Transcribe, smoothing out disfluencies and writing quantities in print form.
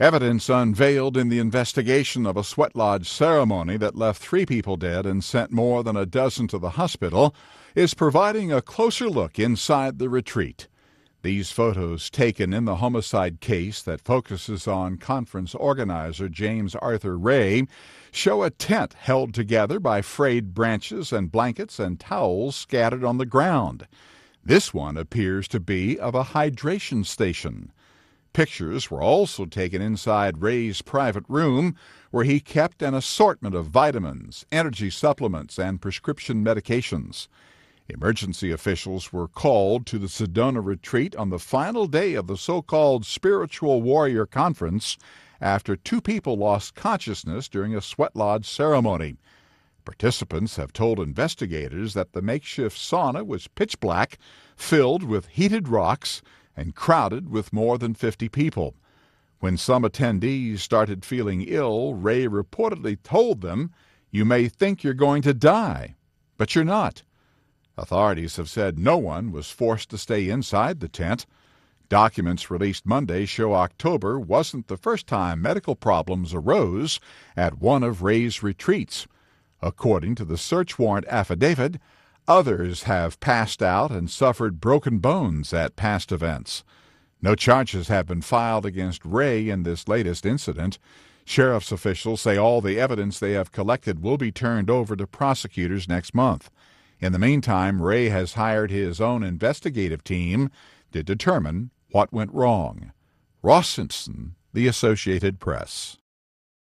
Evidence unveiled in the investigation of a sweat lodge ceremony that left 3 people dead and sent more than a dozen to the hospital is providing a closer look inside the retreat. These photos, taken in the homicide case that focuses on conference organizer James Arthur Ray, show a tent held together by frayed branches and blankets and towels scattered on the ground. This one appears to be of a hydration station. Pictures were also taken inside Ray's private room, where he kept an assortment of vitamins, energy supplements, and prescription medications. Emergency officials were called to the Sedona retreat on the final day of the so-called Spiritual Warrior Conference after 2 people lost consciousness during a sweat lodge ceremony. Participants have told investigators that the makeshift sauna was pitch black, filled with heated rocks, and crowded with more than 50 people. When some attendees started feeling ill, Ray reportedly told them, "You may think you're going to die, but you're not." Authorities have said no one was forced to stay inside the tent. Documents released Monday show October wasn't the first time medical problems arose at one of Ray's retreats. According to the search warrant affidavit, others have passed out and suffered broken bones at past events. No charges have been filed against Ray in this latest incident. Sheriff's officials say all the evidence they have collected will be turned over to prosecutors next month. In the meantime, Ray has hired his own investigative team to determine what went wrong. Ross Simpson, The Associated Press.